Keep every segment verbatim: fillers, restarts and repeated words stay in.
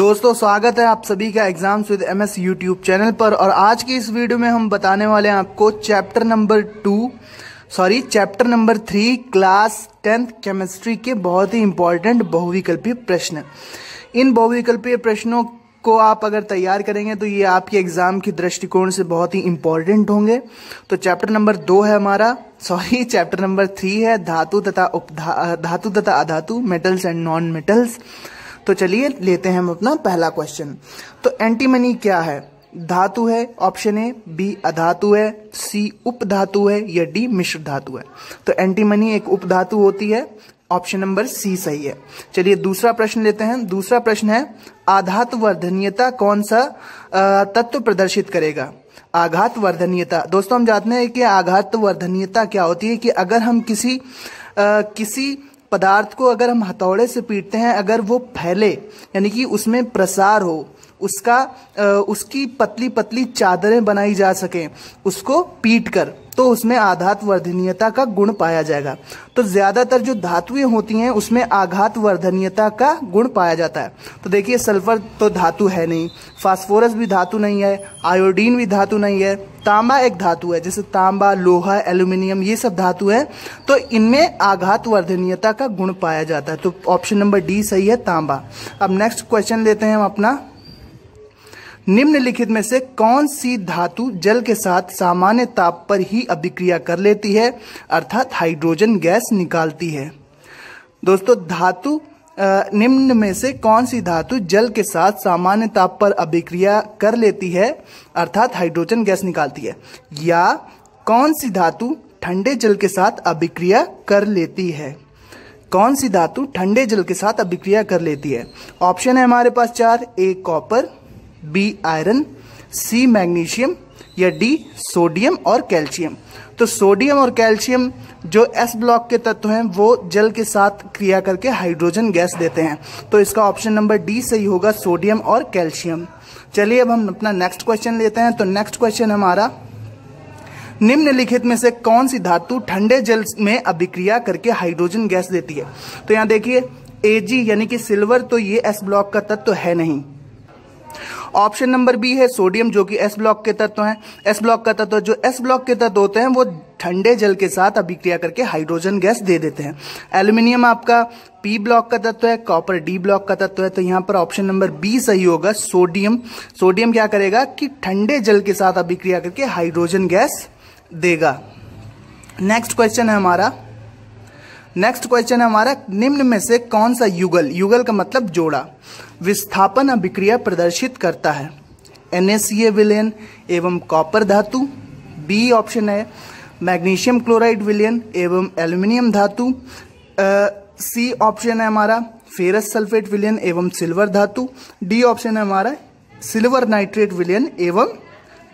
दोस्तों स्वागत है आप सभी का exams with MS YouTube channel पर। और आज की इस वीडियो में हम बताने वाले हैं आपको chapter number two sorry chapter number three class tenth chemistry के बहुत ही इम्पोर्टेंट बहुविकल्पीय प्रश्न। इन बहुविकल्पीय प्रश्नों को आप अगर तैयार करेंगे तो ये आपके एग्जाम के दृष्टिकोण से बहुत ही इम्पोर्टेंट होंगे। तो चैप्टर नंबर दो है हमारा सॉरी चैप्टर नंबर थ्री है धातु तथा उपधा धातु तथा अधातु, मेटल्स एंड नॉन मेटल्स। तो चलिए लेते हैं हम अपना पहला क्वेश्चन। तो एंटीमनी क्या है? धातु है, ऑप्शन ए, बी अधातु है, सी उपधातु है या डी मिश्र धातु है। तो एंटीमनी एक उपधातु होती है, ऑप्शन नंबर सी सही है। चलिए दूसरा प्रश्न लेते हैं। दूसरा प्रश्न है आघात वर्धनीयता कौन सा तत्व प्रदर्शित करेगा? आघात वर्धनीयता, दोस्तों हम जानते हैं कि आघात वर्धनीयता क्या होती है कि अगर हम किसी आ, किसी पदार्थ को अगर हम हथौड़े से पीटते हैं, अगर वो फैले यानी कि उसमें प्रसार हो, उसका आ, उसकी पतली पतली चादरें बनाई जा सकें उसको पीट कर, तो उसमें आघात वर्धनीयता का गुण पाया जाएगा। तो ज़्यादातर जो धातुएं होती हैं उसमें आघात वर्धनीयता का गुण पाया जाता है। तो देखिए सल्फर तो धातु है नहीं, फास्फोरस भी धातु नहीं है, आयोडीन भी धातु नहीं है, तांबा एक धातु है, जैसे तांबा, लोहा, एल्यूमिनियम ये सब धातु है, तो इनमें आघात वर्धनीयता का गुण पाया जाता है। तो ऑप्शन नंबर डी सही है, तांबा। अब नेक्स्ट क्वेश्चन लेते हैं हम अपना। निम्नलिखित में से कौन सी धातु जल के साथ सामान्य ताप पर ही अभिक्रिया कर लेती है अर्थात हाइड्रोजन गैस निकालती है? दोस्तों धातु निम्न में से कौन सी धातु जल के साथ सामान्य ताप पर अभिक्रिया कर लेती है अर्थात हाइड्रोजन गैस निकालती है, या कौन सी धातु ठंडे जल के साथ अभिक्रिया कर लेती है? कौन सी धातु ठंडे जल के साथ अभिक्रिया कर लेती है? ऑप्शन है हमारे पास चार, A copper, B iron, C magnesium या डी सोडियम और कैल्शियम। तो सोडियम और कैल्शियम जो एस ब्लॉक के तत्व हैं वो जल के साथ क्रिया करके हाइड्रोजन गैस देते हैं, तो इसका ऑप्शन नंबर डी सही होगा, सोडियम और कैल्शियम। चलिए अब हम अपना नेक्स्ट क्वेश्चन लेते हैं। तो नेक्स्ट क्वेश्चन हमारा निम्नलिखित में से कौन सी धातु ठंडे जल में अभिक्रिया करके हाइड्रोजन गैस देती है? तो यहाँ देखिए एजी यानी कि सिल्वर, तो ये एस ब्लॉक का तत्व है नहीं। ऑप्शन नंबर बी है सोडियम, जो कि एस ब्लॉक के तत्व हैं। एस ब्लॉक का तत्व जो एस ब्लॉक के तत्व होते हैं वो ठंडे जल के साथ अभिक्रिया करके हाइड्रोजन गैस दे देते हैं। एल्यूमिनियम आपका पी ब्लॉक का तत्व है, कॉपर डी ब्लॉक का तत्व है, तो यहाँ पर ऑप्शन नंबर बी सही होगा, सोडियम। सोडियम क्या करेगा कि ठंडे जल के साथ अभिक्रिया करके हाइड्रोजन गैस देगा। नेक्स्ट क्वेश्चन है हमारा नेक्स्ट क्वेश्चन है हमारा निम्न में से कौन सा युगल, युगल का मतलब जोड़ा, विस्थापन अभिक्रिया प्रदर्शित करता है? एन ए सी ए विलयन एवं कॉपर धातु, बी ऑप्शन है मैग्नीशियम क्लोराइड विलयन एवं एल्यूमिनियम धातु, सी ऑप्शन है हमारा फेरस सल्फेट विलयन एवं सिल्वर धातु, डी ऑप्शन है हमारा सिल्वर नाइट्रेट विलयन एवं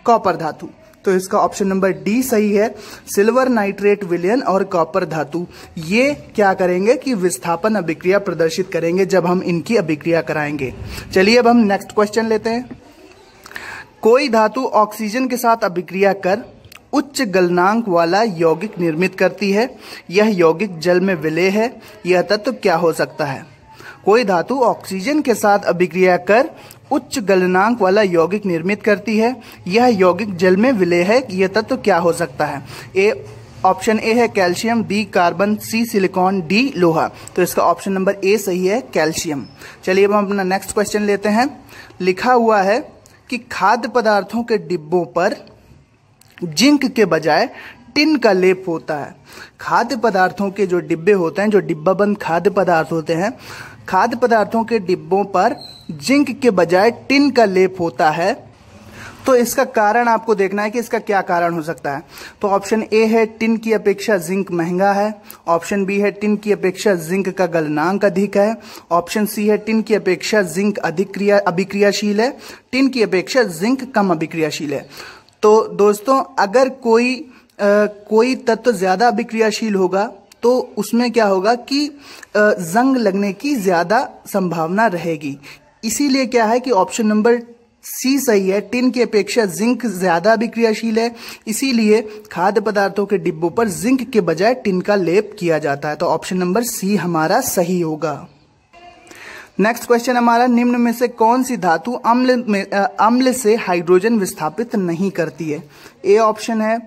कॉपर धातु। तो इसका ऑप्शन नंबर डी सही है, सिल्वर नाइट्रेट विलयन और कॉपर धातु। ये क्या करेंगे कि विस्थापन अभिक्रिया प्रदर्शित करेंगे जब हम इनकी अभिक्रिया कराएंगे। चलिए अब हम नेक्स्ट क्वेश्चन लेते हैं। कोई धातु ऑक्सीजन के साथ अभिक्रिया कर उच्च गलनांक वाला यौगिक निर्मित करती है, यह यौगिक जल में विलेय है, यह तत्व क्या हो सकता है? कोई धातु ऑक्सीजन के साथ अभिक्रिया कर उच्च गलनांक वाला यौगिक निर्मित करती है, यह यौगिक जल में विलेय है, यह तत्व तो क्या हो सकता है? ए ऑप्शन ए है calcium, B carbon, C silicon, D लोहा। तो इसका ऑप्शन नंबर ए सही है, कैल्शियम। चलिए अब हम अपना नेक्स्ट क्वेश्चन लेते हैं। लिखा हुआ है कि खाद्य पदार्थों के डिब्बों पर जिंक के बजाय टिन का लेप होता है। खाद्य पदार्थों के जो डिब्बे होते हैं, जो डिब्बा बंद खाद्य पदार्थ होते हैं, खाद्य पदार्थों के डिब्बों पर जिंक के बजाय टिन का लेप होता है, तो इसका कारण आपको देखना है कि इसका क्या कारण हो सकता है। तो ऑप्शन ए है टिन की अपेक्षा जिंक महंगा है, ऑप्शन बी है टिन की अपेक्षा जिंक का गलनांक अधिक है, ऑप्शन सी है टिन की अपेक्षा जिंक अधिक क्रिया अभिक्रियाशील है, टिन की अपेक्षा जिंक कम अभिक्रियाशील है। तो दोस्तों अगर कोई आ, कोई तत्व ज़्यादा अभिक्रियाशील होगा तो उसमें क्या होगा कि जंग लगने की ज़्यादा संभावना रहेगी, इसीलिए क्या है कि ऑप्शन नंबर सी सही है, टिन की अपेक्षा जिंक ज़्यादा अभिक्रियाशील है, इसीलिए खाद्य पदार्थों के डिब्बों पर जिंक के बजाय टिन का लेप किया जाता है। तो ऑप्शन नंबर सी हमारा सही होगा। नेक्स्ट क्वेश्चन हमारा, निम्न में से कौन सी धातु अम्ल में अम्ल से हाइड्रोजन विस्थापित नहीं करती है? ए ऑप्शन है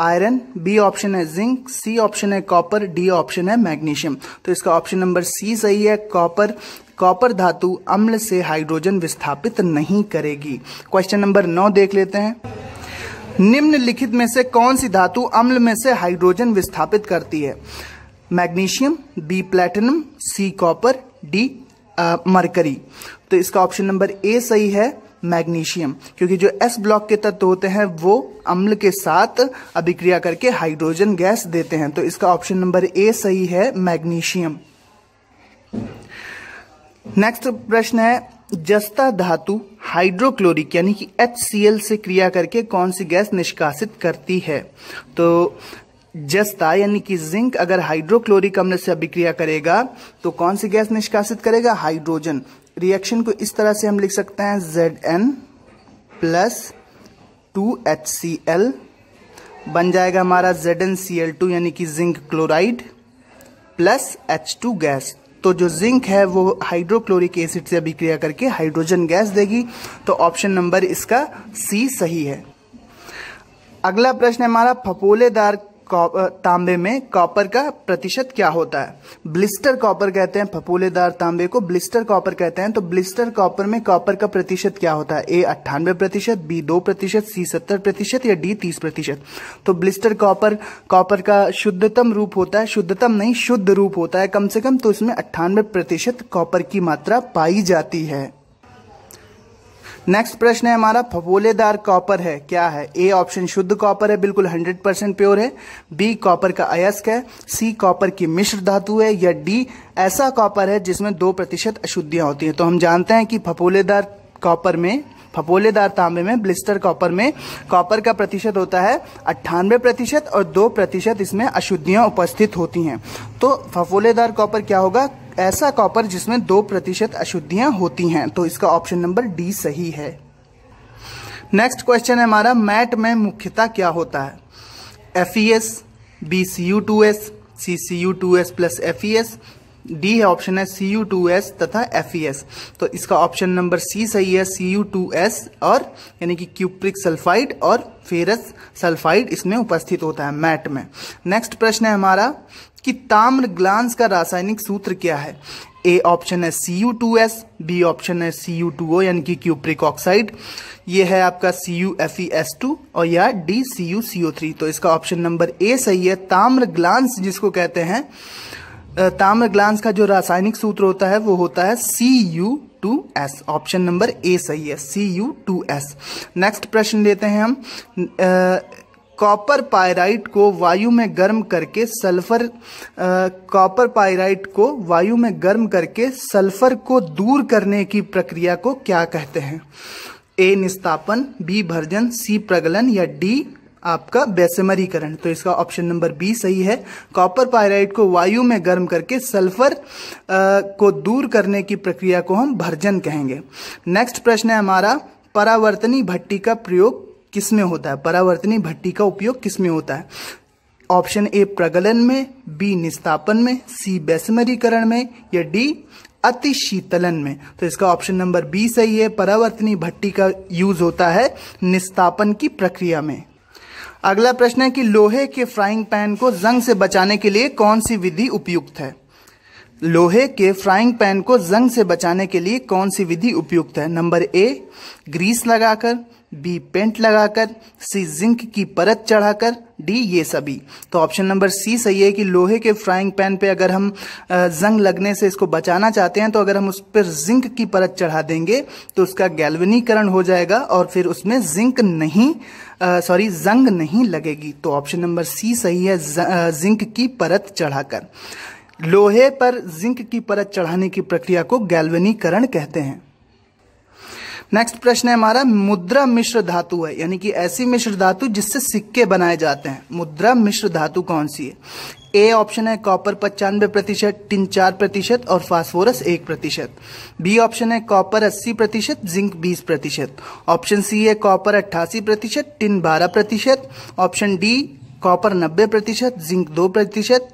आयरन, बी ऑप्शन है जिंक, सी ऑप्शन है कॉपर, डी ऑप्शन है मैग्नीशियम। तो इसका ऑप्शन नंबर सी सही है, कॉपर। कॉपर धातु अम्ल से हाइड्रोजन विस्थापित नहीं करेगी। क्वेश्चन नंबर नौ देख लेते हैं। निम्नलिखित में से कौन सी धातु अम्ल में से हाइड्रोजन विस्थापित करती है? Magnesium, B platinum, C copper, D mercury. तो इसका ऑप्शन नंबर ए सही है, मैग्नीशियम, क्योंकि जो एस ब्लॉक के तत्व होते हैं वो अम्ल के साथ अभिक्रिया करके हाइड्रोजन गैस देते हैं। तो इसका ऑप्शन नंबर ए सही है, मैग्नीशियम। नेक्स्ट प्रश्न है, जस्ता धातु हाइड्रोक्लोरिक यानी कि एच सी एल से क्रिया करके कौन सी गैस निष्कासित करती है? तो जस्ता यानी कि जिंक अगर हाइड्रोक्लोरिक अम्ल से अभिक्रिया करेगा तो कौन सी गैस निष्कासित करेगा? हाइड्रोजन। रिएक्शन को इस तरह से हम लिख सकते हैं, Zn plus two H C L बन जाएगा हमारा Z N C L two यानी कि zinc chloride plus H two gas. तो जो जिंक है वो हाइड्रोक्लोरिक एसिड से अभिक्रिया करके हाइड्रोजन गैस देगी। तो ऑप्शन नंबर इसका सी सही है। अगला प्रश्न है हमारा, फपोलेदार तांबे में कॉपर का प्रतिशत क्या होता है? ब्लिस्टर कॉपर कहते हैं फपोलेदार तांबे को, ब्लिस्टर कॉपर कहते हैं। तो ब्लिस्टर कॉपर में कॉपर का प्रतिशत क्या होता है? ए अट्ठानवे प्रतिशत, बी दो प्रतिशत, सी सत्तर प्रतिशत या डी तीस प्रतिशत। तो ब्लिस्टर कॉपर कॉपर का शुद्धतम रूप होता है, शुद्धतम नहीं शुद्ध रूप होता है कम से कम। तो इसमें अट्ठानवे प्रतिशत कॉपर की मात्रा पाई जाती है। नेक्स्ट प्रश्न है हमारा, फपोलेदार कॉपर है क्या है? ए ऑप्शन शुद्ध कॉपर है, बिल्कुल सौ परसेंट प्योर है। बी कॉपर का अयस्क है, सी कॉपर की मिश्र धातु है या डी ऐसा कॉपर है जिसमें दो प्रतिशत अशुद्धियां होती हैं। तो हम जानते हैं कि फपोलेदार कॉपर में फपोलेदार तांबे में ब्लिस्टर कॉपर में कॉपर का प्रतिशत होता है अट्ठानवे प्रतिशत और दो प्रतिशत इसमें अशुद्धियां उपस्थित होती हैं। तो फपोलेदार कॉपर क्या होगा? ऐसा कॉपर जिसमें दो प्रतिशत अशुद्धियां होती हैं। तो इसका ऑप्शन नंबर डी सही है। नेक्स्ट क्वेश्चन है हमारा, मैट में मुख्यतः क्या होता है? F E S, B C U two S, C C U two S plus F E S, D है ऑप्शन है सी यू टू एस तथा एफ ई एस। तो इसका ऑप्शन नंबर सी सही है, सी यू टू एस और यानी कि क्यूप्रिक सल्फाइड और फेरस सल्फाइड इसमें उपस्थित होता है मैट में। नेक्स्ट प्रश्न है हमारा कि ताम्र ग्लांस का रासायनिक सूत्र क्या है? ए ऑप्शन है C U two S, B option है सी यू टू ओ यानी कि क्यूप्रिक ऑक्साइड, ये है आपका C U F E S two और या D C U C O three. तो इसका ऑप्शन नंबर ए सही है। ताम्र ग्लांस जिसको कहते हैं, ताम्र ग्लांस का जो रासायनिक सूत्र होता है वो होता है C U two S. Option number A सही है, C U two S. Next प्रश्न लेते हैं हम, कॉपर पाइराइट को वायु में गर्म करके सल्फर कॉपर पाइराइट को वायु में गर्म करके सल्फर को दूर करने की प्रक्रिया को क्या कहते हैं? ए निस्तापन, बी भर्जन, सी प्रगलन या डी आपका बेसमरीकरण। तो इसका ऑप्शन नंबर बी सही है। कॉपर पाइराइट को वायु में गर्म करके सल्फर आ, को दूर करने की प्रक्रिया को हम भर्जन कहेंगे। नेक्स्ट प्रश्न है हमारा, परावर्तनी भट्टी का प्रयोग किसमें होता है? परावर्तनी भट्टी का उपयोग किसमें होता है? ऑप्शन ए प्रगलन में, बी निस्तापन में, सी बेसमरीकरण में या डी अति शीतलन में। तो इसका ऑप्शन नंबर बी सही है। परावर्तनी भट्टी का यूज होता है निस्तापन की प्रक्रिया में। अगला प्रश्न है कि लोहे के फ्राइंग पैन को जंग से बचाने के लिए कौन सी विधि उपयुक्त है? लोहे के फ्राइंग पैन को जंग से बचाने के लिए कौन सी विधि उपयुक्त है? नंबर ए ग्रीस लगाकर, बी पेंट लगाकर, सी जिंक की परत चढ़ाकर, डी ये सभी। तो ऑप्शन नंबर सी सही है कि लोहे के फ्राइंग पैन पे अगर हम जंग लगने से इसको बचाना चाहते हैं तो अगर हम उस पर जिंक की परत चढ़ा देंगे तो उसका गैल्वनीकरण हो जाएगा और फिर उसमें जिंक नहीं सॉरी जंग नहीं लगेगी। तो ऑप्शन नंबर सी सही है, जिंक की परत चढ़ाकर। लोहे पर जिंक की परत चढ़ाने की प्रक्रिया को गैल्वनीकरण कहते हैं। नेक्स्ट प्रश्न है हमारा, मुद्रा मिश्र धातु है यानी कि ऐसी मिश्र धातु जिससे सिक्के बनाए जाते हैं। मुद्रा मिश्र धातु कौन सी है? ए ऑप्शन है कॉपर पचानवे प्रतिशत, टिन चार प्रतिशत और फास्फोरस एक प्रतिशत। बी ऑप्शन है कॉपर अस्सी प्रतिशत, जिंक बीस प्रतिशत। ऑप्शन सी है कॉपर अट्ठासी प्रतिशत, टिन बारह प्रतिशत। ऑप्शन डी कॉपर नब्बे प्रतिशत, जिंक दो प्रतिशत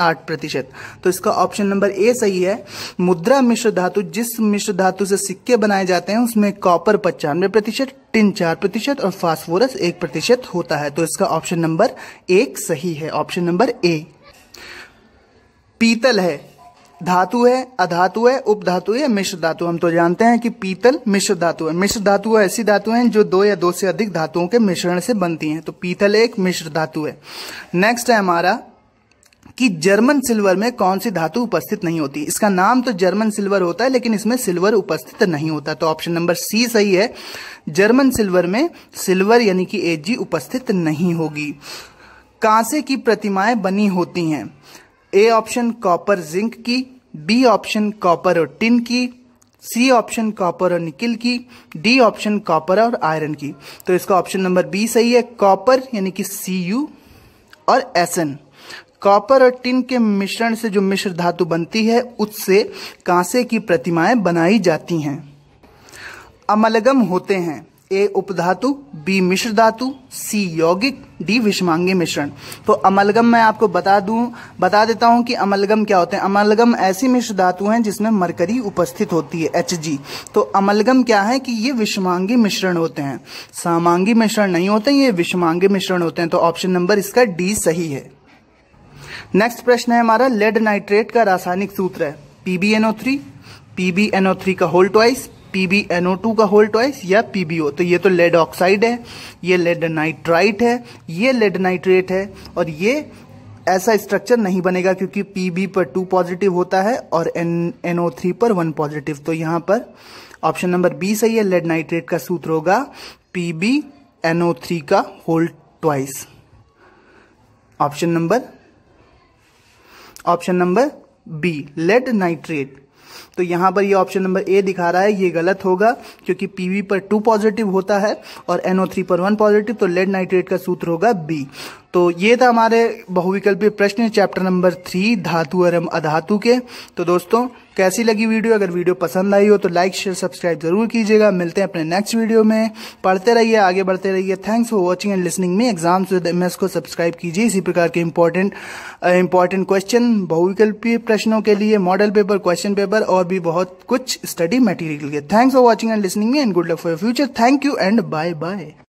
आठ प्रतिशत। तो इसका ऑप्शन नंबर ए सही है। मुद्रा मिश्र धातु, जिस मिश्र धातु से सिक्के बनाए जाते हैं उसमें कॉपर पचानवे प्रतिशत, टिन चार प्रतिशत और फास्फोरस एक प्रतिशत होता है। तो इसका ऑप्शन नंबर एक सही है, ऑप्शन नंबर ए। पीतल है, धातु है, अधातु है, उपधातु है, मिश्र धातु। हम तो जानते हैं कि पीतल मिश्र धातु है। मिश्र धातु ऐसी धातु हैं जो दो या दो से अधिक धातुओं के मिश्रण से बनती हैं। तो पीतल एक मिश्र धातु है। नेक्स्ट है हमारा कि जर्मन सिल्वर में कौन सी धातु उपस्थित नहीं होती। इसका नाम तो जर्मन सिल्वर होता है लेकिन इसमें सिल्वर उपस्थित नहीं होता। तो ऑप्शन नंबर सी सही है, जर्मन सिल्वर में सिल्वर यानी कि एजी उपस्थित नहीं होगी। कांसे की प्रतिमाएं बनी होती हैं। ए ऑप्शन कॉपर जिंक की, बी ऑप्शन कॉपर और टिन की, सी ऑप्शन कॉपर और निकिल की, डी ऑप्शन कॉपर और आयरन की। तो इसका ऑप्शन नंबर बी सही है, कॉपर यानी कि सी यू और एस एन। कॉपर और टिन के मिश्रण से जो मिश्र धातु बनती है उससे कांसे की प्रतिमाएं बनाई जाती हैं। अमलगम होते हैं। ए उपधातु, बी मिश्र धातु, सी यौगिक, डी विषमांगी मिश्रण। तो अमलगम मैं आपको बता दूं बता देता हूं कि अमलगम क्या होते हैं। अमलगम ऐसी मिश्र धातु हैं जिसमें मरकरी उपस्थित होती है, एच जी। तो अमलगम क्या है कि ये विषमांगी मिश्रण होते हैं, समांगी मिश्रण नहीं होते, ये विषमांगी मिश्रण होते हैं। तो ऑप्शन नंबर इसका डी सही है। नेक्स्ट प्रश्न है हमारा, लेड नाइट्रेट का रासायनिक सूत्र है P B N O three, P B N O three का whole twice, P B N O two का होल ट्वाइस या पी बी ओ। तो ये तो लेड ऑक्साइड है, ये लेड नाइट्राइट है, ये लेड नाइट्रेट है और ये ऐसा स्ट्रक्चर नहीं बनेगा क्योंकि पी बी पर टू पॉजिटिव होता है और एन ओ थ्री पर वन पॉजिटिव। तो यहाँ पर ऑप्शन नंबर बी सही है, लेड नाइट्रेट का सूत्र होगा P B N O three का whole twice, option number option number B lead nitrate. तो यहाँ पर ये ऑप्शन नंबर ए दिखा रहा है, ये गलत होगा क्योंकि पी बी पर टू पॉजिटिव होता है और एन ओ थ्री पर वन पॉजिटिव। तो लेड नाइट्रेट का सूत्र होगा बी। तो ये था हमारे बहुविकल्पीय प्रश्न चैप्टर नंबर थ्री धातु और अधातु के। तो दोस्तों कैसी लगी वीडियो? अगर वीडियो पसंद आई हो तो लाइक शेयर सब्सक्राइब जरूर कीजिएगा। मिलते हैं अपने नेक्स्ट वीडियो में। पढ़ते रहिए, आगे बढ़ते रहिए। Thanks for watching and listening me. Exams with M S को सब्सक्राइब कीजिए। इसी प्रकार के इंपॉर्टेंट इंपॉर्टेंट क्वेश्चन, बहुविकल्पीय प्रश्नों के लिए मॉडल पेपर, क्वेश्चन पेपर और भी बहुत कुछ स्टडी मटेरियल के। Thanks for watching and listening, and good luck for your future. Thank you and bye bye.